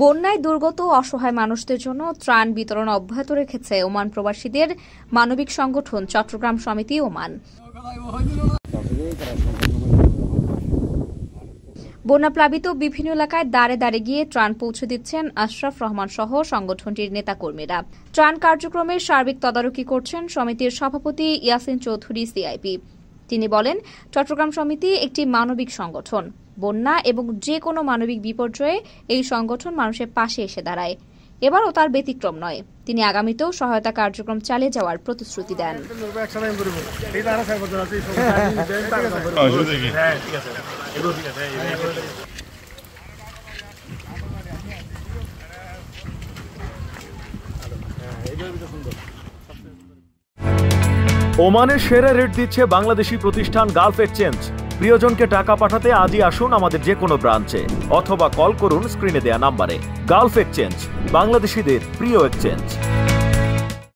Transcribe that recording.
বন্যায় দুর্গত অসহায় মানুষদের জন্য ত্রাণ বিতরণ অব্যাহত রেখেছে ওমান প্রবাসীদের মানবিক সংগঠন চট্টগ্রাম সমিতি ওমান। বন্যাপ্লাবিত বিভিন্ন এলাকায় দাঁড়ে দাঁড়ে গিয়ে ত্রাণ পৌঁছে দিচ্ছেন আশরাফ রহমান সহ সংগঠনটির নেতাকর্মীরা। ত্রাণ কার্যক্রমের সার্বিক তদারকি করছেন সমিতির সভাপতি ইয়াসিন চৌধুরী সিআইপি। তিনি বলেন, চট্টগ্রাম সমিতি একটি মানবিক সংগঠন। বন্যা এবং যে কোনো মানবিক বিপর্যয়ে এই সংগঠন মানুষের পাশে এসে দাঁড়ায়। এবারও তার ব্যতিক্রম নয়। তিনি আগামীতেও সহায়তা কার্যক্রম চালিয়ে যাওয়ার প্রতিশ্রুতি দেন। ওমানের সেরা রেট দিচ্ছে বাংলাদেশি প্রতিষ্ঠান গালফ এক্সচেঞ্জ। প্রিয়জনকে টাকা পাঠাতে আজই আসুন আমাদের যে কোনো ব্রাঞ্চে অথবা কল করুন স্ক্রিনে দেয়া নাম্বারে। গালফ এক্সচেঞ্জ, বাংলাদেশিদের প্রিয় এক্সচেঞ্জ।